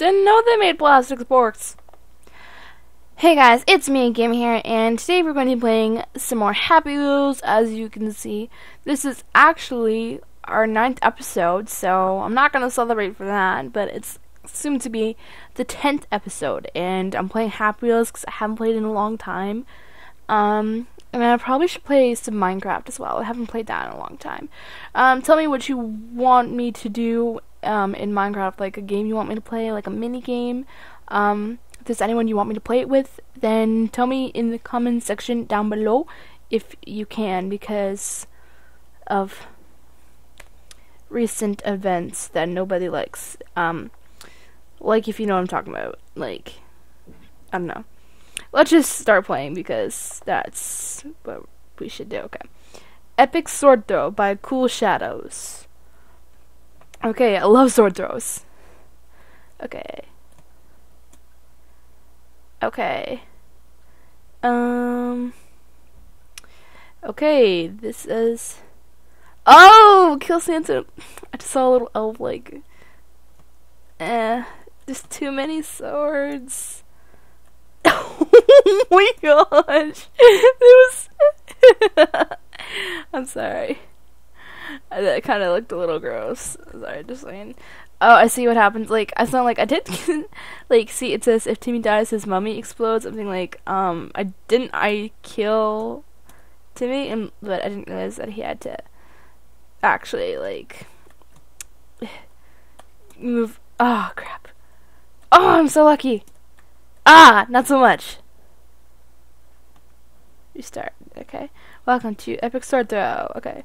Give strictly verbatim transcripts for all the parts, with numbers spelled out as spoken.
Didn't know they made plastic sports. Hey guys, it's me, Gam here, and today we're going to be playing some more Happy Wheels. As you can see, this is actually our ninth episode, so I'm not going to celebrate for that, but it's soon to be the tenth episode, and I'm playing Happy Wheels because I haven't played in a long time. Um, and I probably should play some Minecraft as well. I haven't played that in a long time. Um, tell me what you want me to do um, in Minecraft, like a game you want me to play, like a mini game. Um, if there's anyone you want me to play it with, then tell me in the comments section down below if you can, because of recent events that nobody likes. Um, like, if you know what I'm talking about, like, I don't know. Let's just start playing because that's what we should do. Okay. Epic Sword Throw by Cool Shadows. Okay, I love sword throws. Okay. Okay. Um. Okay, this is. Oh! Kill Santa! I just saw a little elf, like. Eh. Just too many swords. Oh my gosh! It was. I'm sorry. I, that kind of looked a little gross. Sorry, just saying. Oh, I see what happens. Like, I sound like I did. Like, see, it says if Timmy dies, his mummy explodes. Something like, um, I didn't. I kill Timmy, and but I didn't realize that he had to actually like move. Oh crap! Oh, I'm so lucky. Ah, not so much. Restart. Okay. Welcome to Epic Sword Throw. Okay.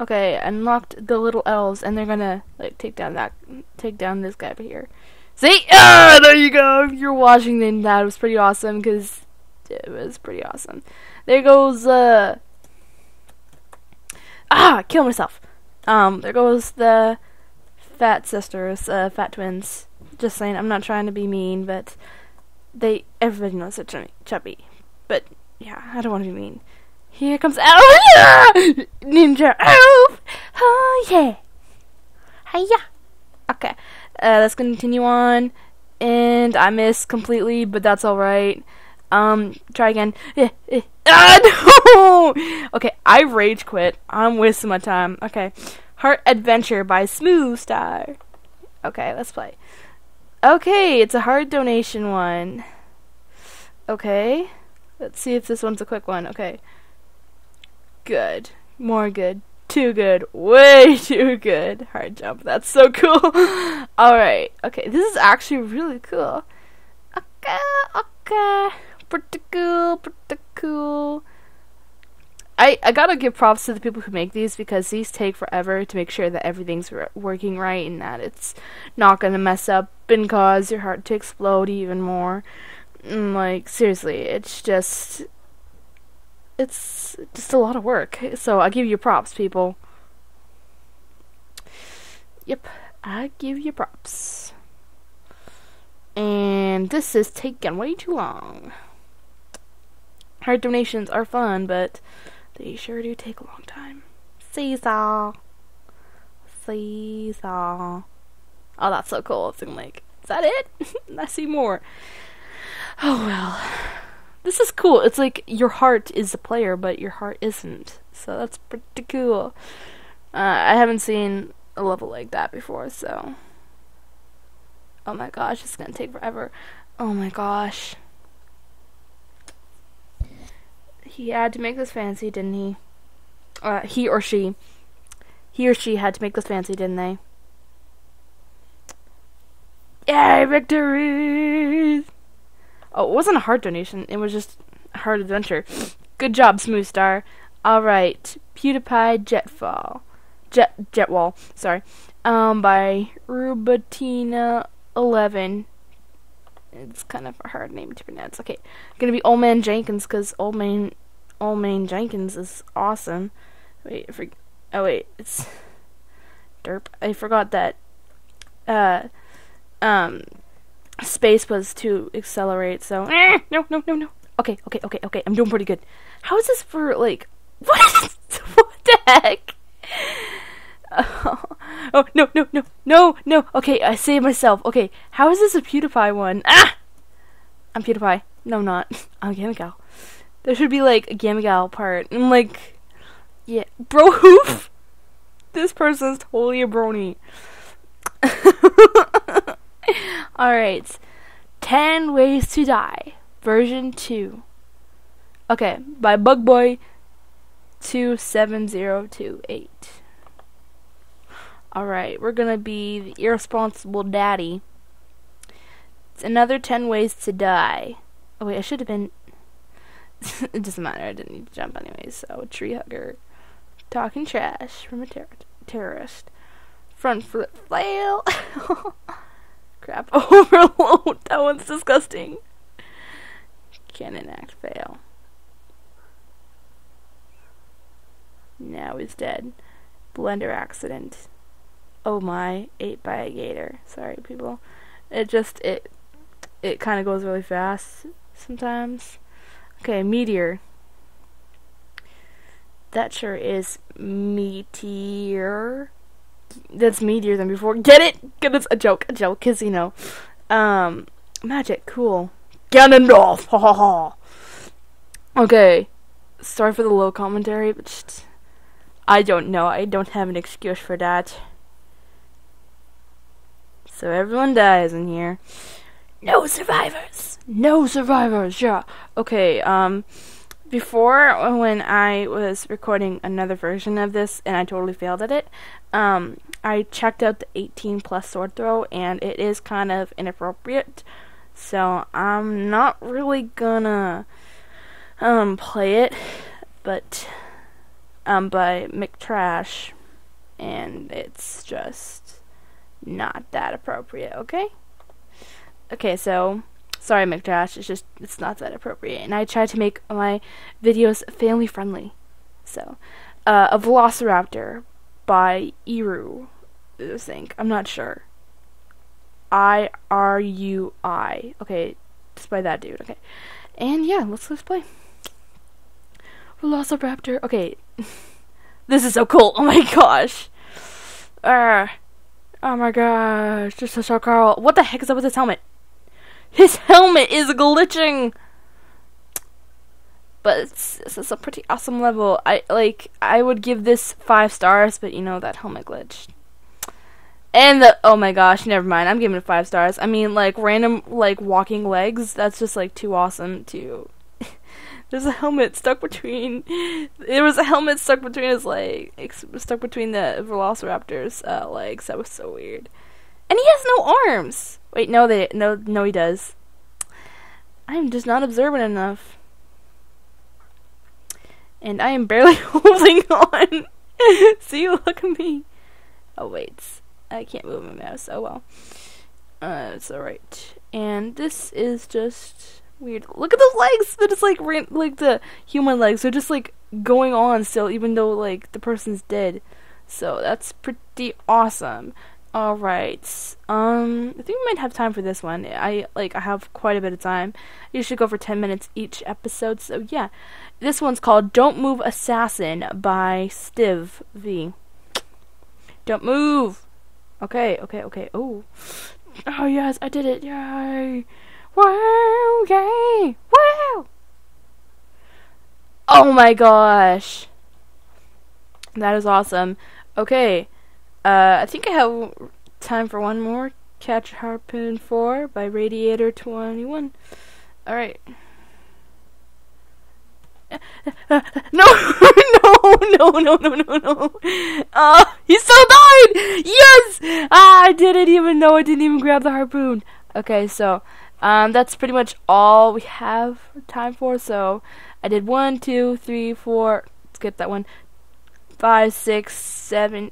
Okay, unlocked the little elves, and they're gonna like take down that, take down this guy over here. See? Ah, there you go. If you're watching, then that was pretty awesome because it was pretty awesome. There goes uh. Ah, kill myself. Um, there goes the fat sisters, uh, fat twins. Just saying, I'm not trying to be mean, but they, everybody knows they're chubby, chubby. But, yeah, I don't want to be mean. Here comes, oh yeah! Ninja elf! Oh yeah! Hiya! Okay, uh, let's continue on, and I missed completely, but that's alright. Um, try again. Eh, eh. Ah, no! Okay, I rage quit. I'm wasting my time. Okay, Heart Adventure by Smooth Star. Okay, let's play. Okay, it's a hard donation one. Okay. Let's see if this one's a quick one. Okay. Good. More good. Too good. Way too good. Hard jump. That's so cool. Alright. Okay, this is actually really cool. Okay, okay. Pretty cool, pretty cool. I, I gotta give props to the people who make these because these take forever to make sure that everything's working right and that it's not gonna mess up and cause your heart to explode even more. And like, seriously, it's just, it's just a lot of work. So I give you props, people. Yep, I give you props. And this is taking way too long. Heart donations are fun, but they sure do take a long time. Seesaw. Seesaw. Oh, that's so cool. It's in like, is that it? I see more. Oh, well. This is cool. It's like your heart is the player, but your heart isn't. So that's pretty cool. Uh, I haven't seen a level like that before, so. Oh my gosh, it's gonna take forever. Oh my gosh. He had to make this fancy, didn't he? Uh, he or she. He or she had to make this fancy, didn't they? Yay, victory! Oh, it wasn't a heart donation. It was just a Heart Adventure. Good job, Smooth Star. Alright, PewDiePie Jetfall. Jet, Jetwall, sorry. Um, by Rubatina eleven. It's kind of a hard name to pronounce. Okay, I'm gonna be Old Man Jenkins because Old Man... Old Man Jenkins is awesome. Wait, I for oh wait, it's derp. I forgot that uh um space was to accelerate. So no, no, no, no. Okay, okay, okay, okay. I'm doing pretty good. How is this for like? What is this? What the heck? Oh, Oh, no, no, no, no, no. Okay, I saved myself. Okay, how is this a PewDiePie one? Ah! I'm PewDiePie. No, I'm not. I'm GammaGal. There should be, like, a GammaGal part. I'm like, yeah. Bro hoof? This person's totally a brony. Alright. ten Ways to Die. Version two. Okay, by bugboy two seven zero two eight. Alright, we're gonna be the irresponsible daddy. It's another ten ways to die. Oh wait, I should have been... It doesn't matter, I didn't need to jump anyways, so tree hugger. Talking trash from a ter terrorist. Front flip flail. Crap overload, that one's disgusting. Cannon act fail. Now he's dead. Blender accident. Oh my, ate by a gator. Sorry people. It just it it kind of goes really fast sometimes. Okay, meteor. That sure is meteor. That's meteor than before. Get it? Cause it's a joke, a joke, cause you know. Um magic, cool. Ganondorf. Ha ha ha. Okay. Sorry for the low commentary, but just, I don't know. I don't have an excuse for that. So everyone dies in here. No survivors. No survivors. Yeah. Okay. Um, before when I was recording another version of this and I totally failed at it, um, I checked out the eighteen plus sword throw and it is kind of inappropriate. So I'm not really gonna um play it, but um by McTrash, and it's just not that appropriate. Okay, okay. So sorry, McTrash. It's just it's not that appropriate, and I try to make my videos family friendly. So uh, a Velociraptor by Eru, I think. I'm not sure. I R U I. Okay, just by that dude. Okay, and yeah, let's let's play. Velociraptor. Okay, this is so cool. Oh my gosh. Uh, oh my gosh. Just a shock Carl. What the heck is up with his helmet? His helmet is glitching. But it's, this is a pretty awesome level. I like. I would give this five stars, but you know that helmet glitched. And the oh my gosh, never mind. I'm giving it five stars. I mean, like random like walking legs. That's just like too awesome to. There's a helmet stuck between. There was a helmet stuck between his leg, stuck between the Velociraptor's uh, legs. That was so weird. And he has no arms. Wait, no, they no no he does. I'm just not observant enough. And I am barely holding on. See, look at me. Oh wait. I can't move my mouse. Oh well. Uh, it's alright. And this is just weird. Look at the legs. They're just like ran like the human legs. They're just like going on still, even though like the person's dead. So that's pretty awesome. All right. Um, I think we might have time for this one. I like I have quite a bit of time. You should go for ten minutes each episode. So yeah, this one's called "Don't Move, Assassin" by Stiv V. Don't move. Okay, okay, okay. Oh, oh yes, I did it! Yay! Wow! Yay! Wow! Oh my gosh, that is awesome. Okay, uh, I think I have time for one more. Catch Harpoon four by Radiator twenty-one. All right. No! no! No! No! No! No! No! Uh, he still died! Yes! Ah, I didn't even know. I didn't even grab the harpoon. Okay, so um, that's pretty much all we have time for. So I did one, two, three, four. Skip that one. Five, six, seven.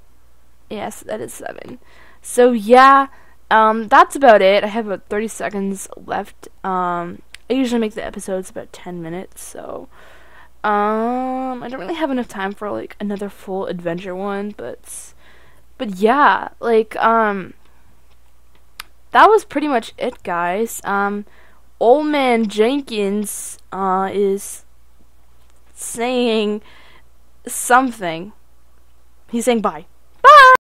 Yes, that is seven. So yeah, um, that's about it. I have about thirty seconds left. Um, I usually make the episodes about ten minutes, so. Um, I don't really have enough time for like another full adventure one, but but yeah, like um that was pretty much it, guys. Um Old Man Jenkins uh is saying something. He's saying bye. Bye.